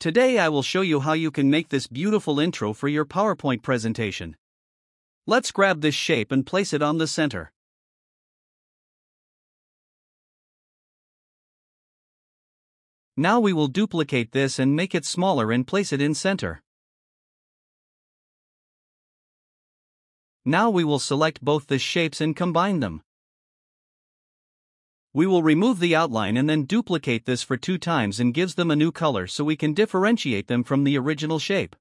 Today I will show you how you can make this beautiful intro for your PowerPoint presentation. Let's grab this shape and place it on the center. Now we will duplicate this and make it smaller and place it in center. Now we will select both the shapes and combine them. We will remove the outline and then duplicate this for 2 times and gives them a new color so we can differentiate them from the original shape.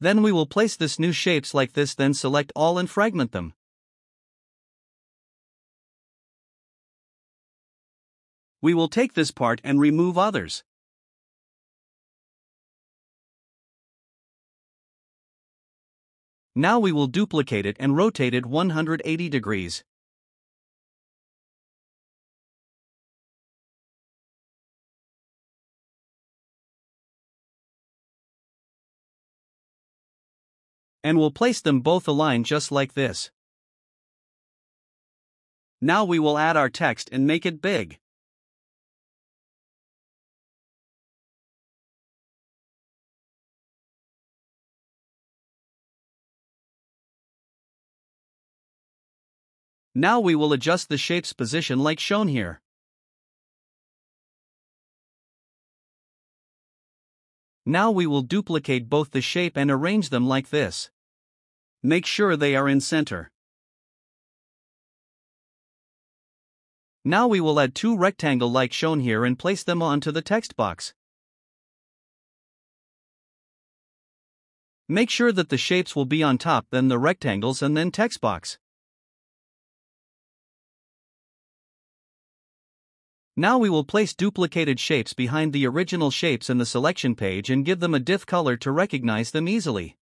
Then we will place this new shapes like this, then select all and fragment them. We will take this part and remove others. Now we will duplicate it and rotate it 180 degrees. And we'll place them both aligned just like this. Now we will add our text and make it big. Now we will adjust the shape's position like shown here. Now we will duplicate both the shape and arrange them like this. Make sure they are in center. Now we will add 2 rectangles like shown here and place them onto the text box. Make sure that the shapes will be on top, then the rectangles, and then text box. Now we will place duplicated shapes behind the original shapes in the selection page and give them a diff color to recognize them easily.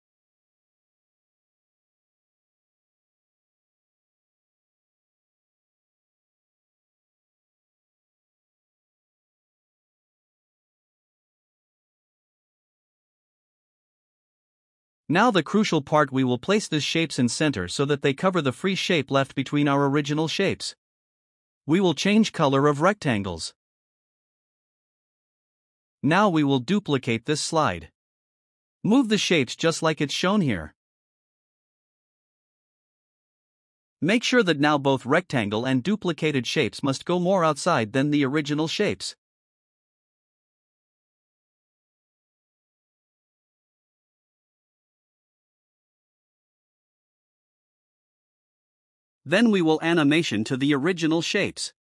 Now the crucial part, we will place these shapes in center so that they cover the free shape left between our original shapes. We will change color of rectangles. Now we will duplicate this slide. Move the shapes just like it's shown here. Make sure that now both rectangle and duplicated shapes must go more outside than the original shapes. Then we will animation to the original shapes.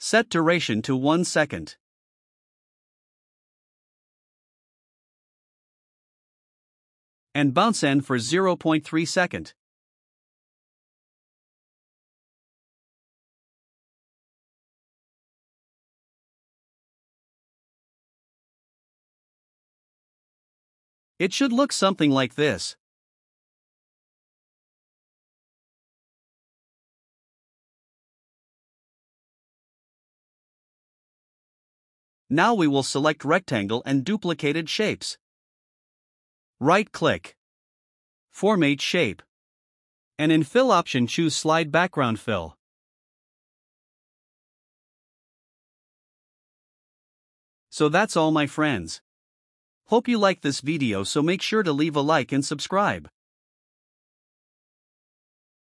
Set duration to 1 second. And bounce end for 0.3 second. It should look something like this. Now we will select rectangle and duplicated shapes. Right-click, Formate Shape, and in Fill option choose Slide Background Fill. So that's all, my friends. Hope you like this video, so make sure to leave a like and subscribe.